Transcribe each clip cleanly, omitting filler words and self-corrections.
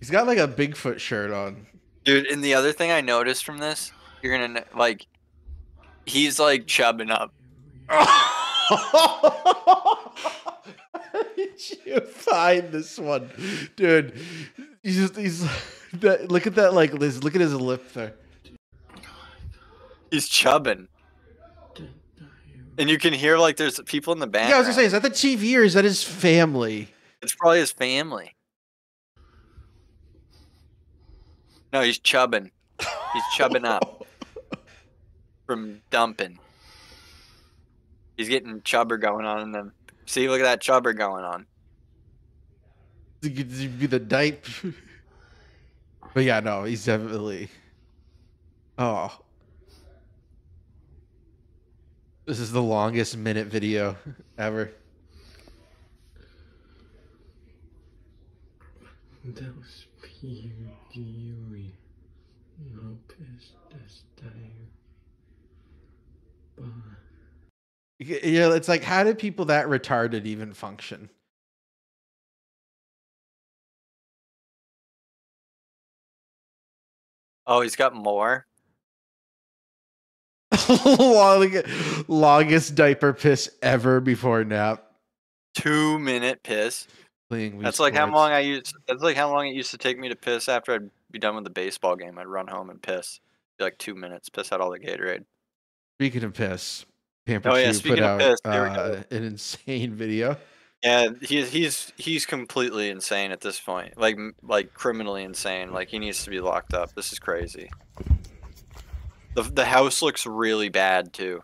He's got like a Bigfoot shirt on. Dude, and the other thing I noticed from this, you're gonna like, he's like chubbing up. You find this one, dude. He's look at that, like, Liz. Look at his lip there. He's chubbing, and you can hear like there's people in the background. Yeah, I was gonna say, is that the TV or is that his family? It's probably his family. No, he's chubbing. He's chubbing up from dumping. He's getting chubber going on in them. See, look at that chubber going on. You'd be the dipe. But yeah, no, he's definitely. Oh. This is the longest minute video ever. That was Yuri, Lopez, Destaire. Yeah, it's like, how do people that retarded even function? Oh, he's got more. Longest diaper piss ever before nap. 2 minute piss. That's like how long I used. That's like how long it used to take me to piss after I'd be done with the baseball game. I'd run home and piss. It'd be like 2 minutes. Piss out all the Gatorade. Speaking of piss, Pamperchu put out piss, an insane video. Yeah, he's completely insane at this point. Like criminally insane. Like he needs to be locked up. This is crazy. The house looks really bad too.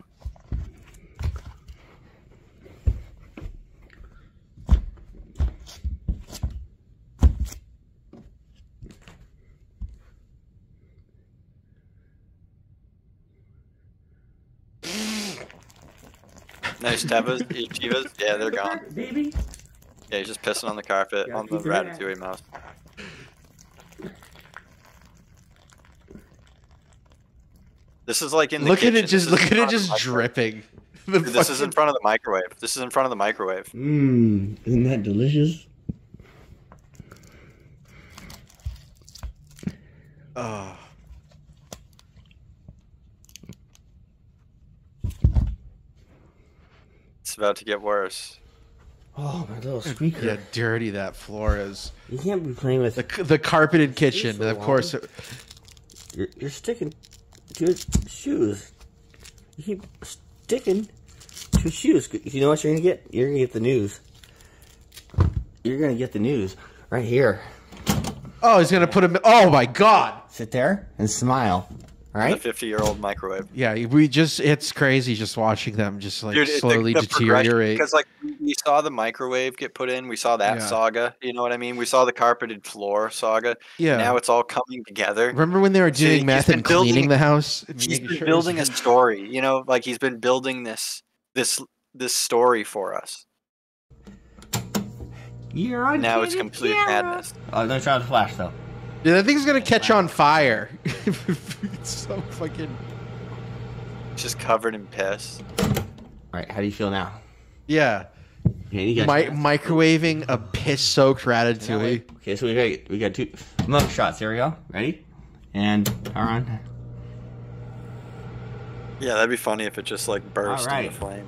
Nice Tevas, Chivas, yeah, they're gone. Yeah, he's just pissing on the carpet, on the Ratatouille mouse. This is like in the kitchen. Look at it just dripping. Dude, this is in front of the microwave. This is in front of the microwave. Mmm, isn't that delicious? Oh. It's about to get worse. Oh, my little squeaker. Yeah, dirty that floor is. You can't be playing with the carpeted kitchen, so of course. You're sticking to your shoes. You keep sticking to your shoes. You know what you're going to get? You're going to get the news. You're going to get the news right here. Oh, he's going to put him. Oh, my God. Sit there and smile. All right. The 50-year-old microwave. Yeah, we just—it's crazy just watching them just like slowly deteriorate. Because like we saw the microwave get put in, we saw that saga. You know what I mean? We saw the carpeted floor saga. Yeah. Now it's all coming together. Remember when they were doing math and cleaning the house? He's been building a story. You know, like he's been building this story for us. You're on. Now it's complete madness. Oh, they're trying to flash though. Dude, that thing's gonna catch on fire. It's so fucking. Just covered in piss. Alright, how do you feel now? Yeah. Okay, microwaving a piss-soaked Ratatouille. Okay, so we got two mug shots. Here we go. Ready? And on. Yeah, that'd be funny if it just like burst into flame.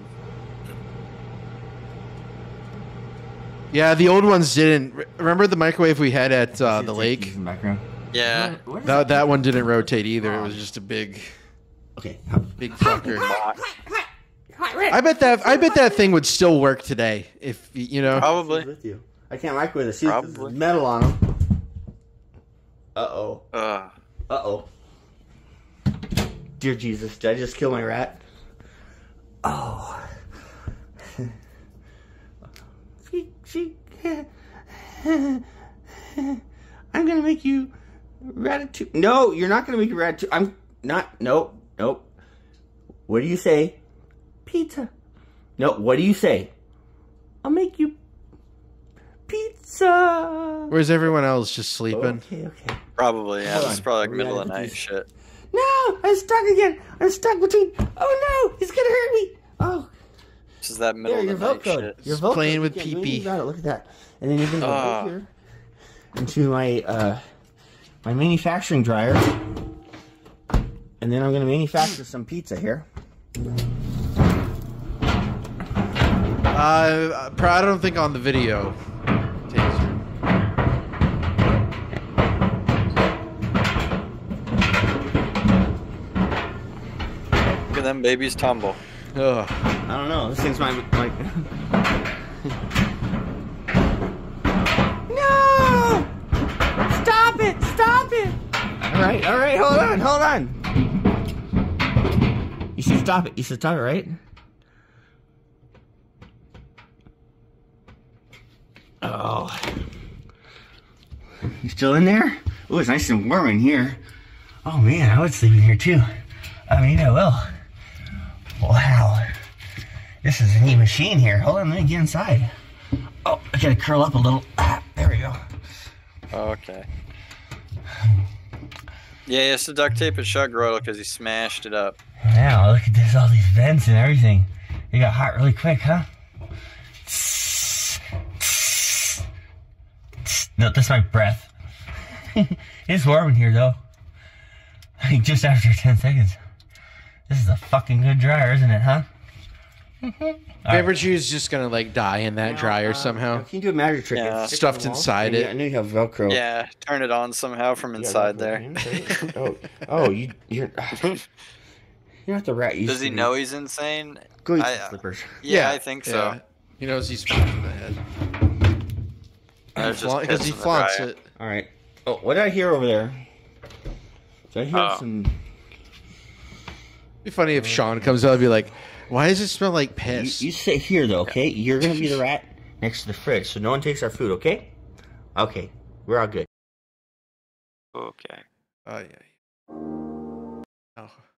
Yeah, the old ones didn't. Remember the microwave we had at the lake? Yeah. That one didn't rotate either. It was just a big, big fucker. I bet that thing would still work today if you know. Probably. With you. I can't microwave this. There's metal on them. Uh-oh. Uh-oh. Dear Jesus, did I just kill my rat? Oh. I'm gonna make you Ratatouille. No, you're not gonna make you Ratatouille. I'm not. Nope. Nope. What do you say? Pizza. No. What do you say? I'll make you pizza. Where's everyone else? Just sleeping. Okay. Probably. Yeah. It's probably like middle of the night shit. No, I'm stuck again. I'm stuck between. Oh no, he's gonna hurt me. Oh. This is that middle of the night shit. You're playing with pee-pee. Look at that. And then you're gonna go right here into my my manufacturing dryer, and then I'm gonna manufacture some pizza here. I don't think on the video. Look at them babies tumble. Ugh. I don't know. This thing's my like. No! Stop it! Stop it! All right, hold on, hold on. You should stop it. You should stop it, right? Oh. You still in there? Oh, it's nice and warm in here. Oh man, I would sleep in here too. I mean, I will. Wow. This is a neat machine here. Hold on, let me get inside. Oh, I gotta curl up a little. Ah, there we go. Okay. Yeah, he has to duct tape and shut Groyle because he smashed it up. Now, look at this, all these vents and everything. They got hot really quick, huh? No, that's my breath. It's warm in here, though. Like, just after 10 seconds. This is a fucking good dryer, isn't it, huh? Pamperchu's just gonna, like, die in that dryer somehow. Can you do a magic trick? Yeah. Stuffed inside it. I knew you have Velcro. Yeah, turn it on somehow from inside there. You're... You're not the rat. Does he know he's insane? Go eat some slippers. Yeah, I think so. He knows he's fucked in the head. Because he flaunts it. All right. Oh, what did I hear over there? Did I hear some? It'd be funny if Sean comes out and be like, "Why does it smell like piss?" You sit here though, okay? You're gonna be the rat next to the fridge, so no one takes our food, okay? Okay, we're all good. Okay. Oh yeah. Oh.